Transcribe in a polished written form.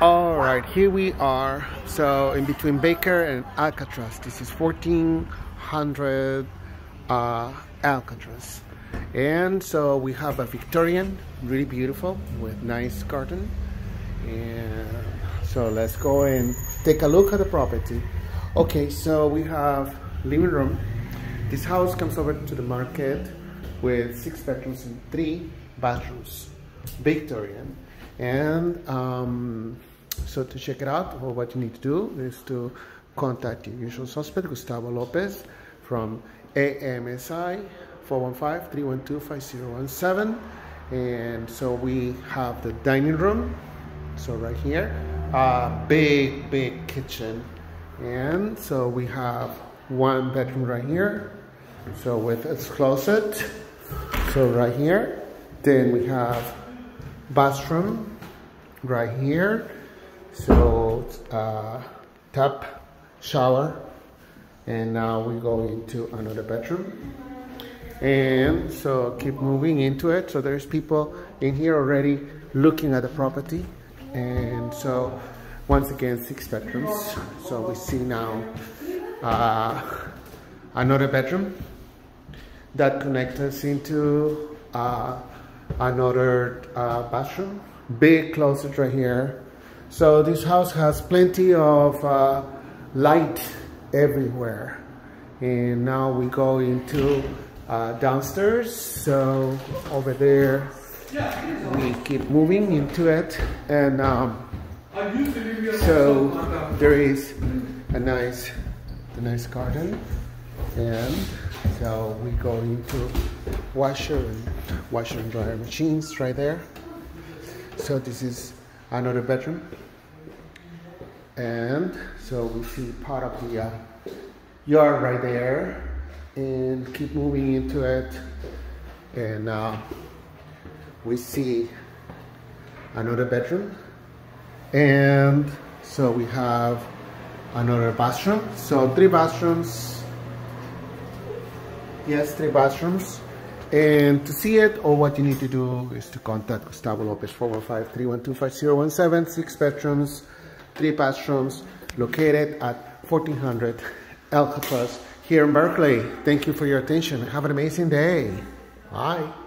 All right, here we are. So in between Baker and Alcatraz, this is 1400 Alcatraz. And so we have a Victorian, really beautiful, with nice garden. And so let's go and take a look at the property. Okay, so we have living room. This house comes over to the market with 6 bedrooms and 3 bathrooms, Victorian. And so to check it out, well, what you need to do is to contact your usual suspect, Gustavo López, from AMSI 415-312-5017. And so we have the dining room, so right here, big kitchen. And so we have 1 bedroom right here, so with its closet, so right here. Then we have bathroom right here, so tap, shower. And now we go into another bedroom, and so keep moving into it. So there's people in here already looking at the property. And so once again, 6 bedrooms. So we see now another bedroom that connects us into another bathroom, big closet right here. So this house has plenty of light everywhere. And now we go into downstairs. So over there, we keep moving into it. And so there is a nice garden. And so we go into washer and dryer machines right there. So this is another bedroom. And so we see part of the yard right there, and keep moving into it. And we see another bedroom. And so we have another bathroom. So 3 bathrooms. Yes, 3 bathrooms. And to see it, all what you need to do is to contact Gustavo Lopez, 415-312-5017, 6 bedrooms, 3 bathrooms, located at 1400 Alcatraz here in Berkeley. Thank you for your attention. Have an amazing day. Bye.